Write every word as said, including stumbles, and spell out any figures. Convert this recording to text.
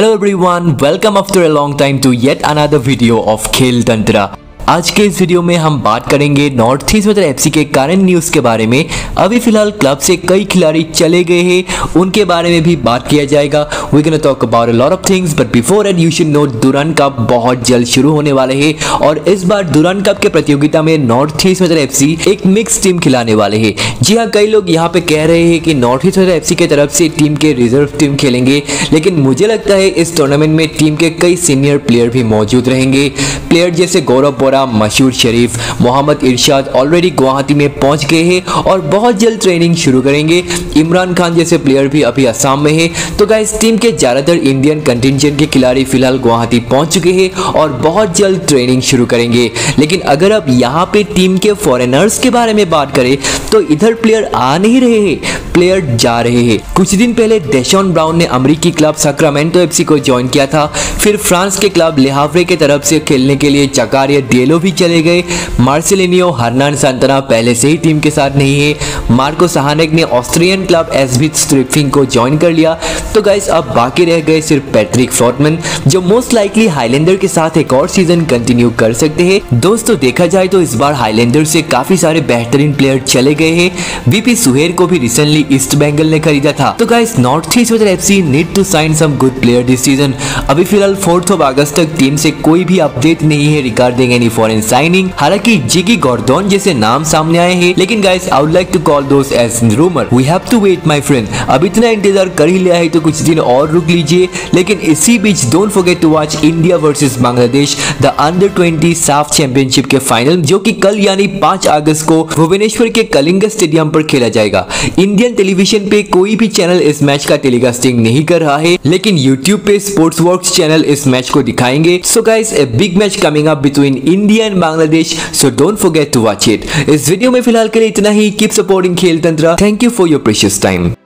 Hello everyone, welcome after a long time to yet another video of Khel Tantra. आज के इस video में हम बात करेंगे नॉर्थ ईस्ट यूनाइटेड एफसी के करंट न्यूज़ के बारे में। अभी फिलहाल क्लब से कई खिलाड़ी चले गए हैं, उनके बारे में भी बात किया जाएगा। We can talk about a lot of things, but before that you should know Durand Cup बहुत जल्द शुरू होने वाले हैं और इस बार दुरंड कप के प्रतियोगिता में नॉर्थ ईस्ट यूनाइटेड एफसी एक मिक्स टीम खिलाने वाले हैं। जी हाँ, कई लोग यहाँ पे कह रहे हैं कि नॉर्थ ईस्ट यूनाइटेड एफसी की तरफ से टीम के रिजर्व टीम खेलेंगे, लेकिन मुझे लगता है इस टूर्नामेंट में टीम के कई सीनियर प्लेयर भी मौजूद रहेंगे। प्लेयर जैसे गौरव बोरा, मशहूर शरीफ, मोहम्मद इरशाद ऑलरेडी गुवाहाटी में पहुंच गए हैं और बहुत जल्द ट्रेनिंग शुरू करेंगे। इमरान खान जैसे प्लेयर भी अभी असम में हैं। तो गाइस, टीम के ज़्यादातर इंडियन कंटिजेंट के खिलाड़ी फिलहाल गुवाहाटी पहुंच चुके हैं और बहुत जल्द ट्रेनिंग शुरू करेंगे। लेकिन अगर अब यहाँ पे टीम के फॉरेनर्स के बारे में बात करें तो इधर प्लेयर आ नहीं रहे हैं, प्लेयर जा रहे हैं। कुछ दिन पहले डेशॉन ब्राउन ने अमरीकी क्लब सैक्रामेंटो एफसी को ज्वाइन किया था, फिर फ्रांस के क्लब ले हावरे की तरफ से खेलने के लिए जकार या येलो भी चले गए। मार्सेलिनियो, हर्नान सांतना पहले से ही टीम के साथ नहीं है। मार्को सहानेक ने ऑस्ट्रियन क्लब एसबी स्ट्रिपिंग को ज्वाइन कर लिया। तो गाइस, अब बाकी रह गए सिर्फ पैट्रिक फोर्टमैन, जो मोस्ट लाइकली हाईलैंडर के साथ एक और सीजन कंटिन्यू कर सकते हैं। दोस्तों, देखा जाए तो इस बार हाईलैंडर से काफी सारे बेहतरीन प्लेयर चले गए हैं। वीपी सुहेर को भी रिसेंटली ईस्ट बेंगल ने खरीदा था। तो guys, North East United FC need to sign some good player this season. अभी फिलहाल फोर्थ ऑफ अगस्त तक टीम से कोई भी अपडेट नहीं है रिगार्डिंग एनी फॉरेन साइनिंग। हालांकि जिगी गॉर्डन जैसे नाम सामने आए हैं, लेकिन guys I would like to call those as rumour. We have to wait my friend. अब इतना इंतजार कर ही लिया है तो कुछ दिन और रुक लीजिए। लेकिन इसी बीच don't forget to watch India versus Bangladesh the under twenty SAFF championship के फाइनल, जो कि कल यानी पांच अगस्त को भुवनेश्वर के कलिंग स्टेडियम पर खेला जाएगा। इंडियन टेलीविजन पे कोई भी चैनल इस मैच का टेलीकास्टिंग नहीं कर रहा है, लेकिन यूट्यूब पे स्पोर्ट्सवर्क्स चैनल इस मैच को दिखाएंगे। So guys, a big match coming up between India and Bangladesh, so don't forget to watch it. इस वीडियो में फिलहाल के लिए इतना ही। Keep supporting Khel Tantra. Thank you for your precious time.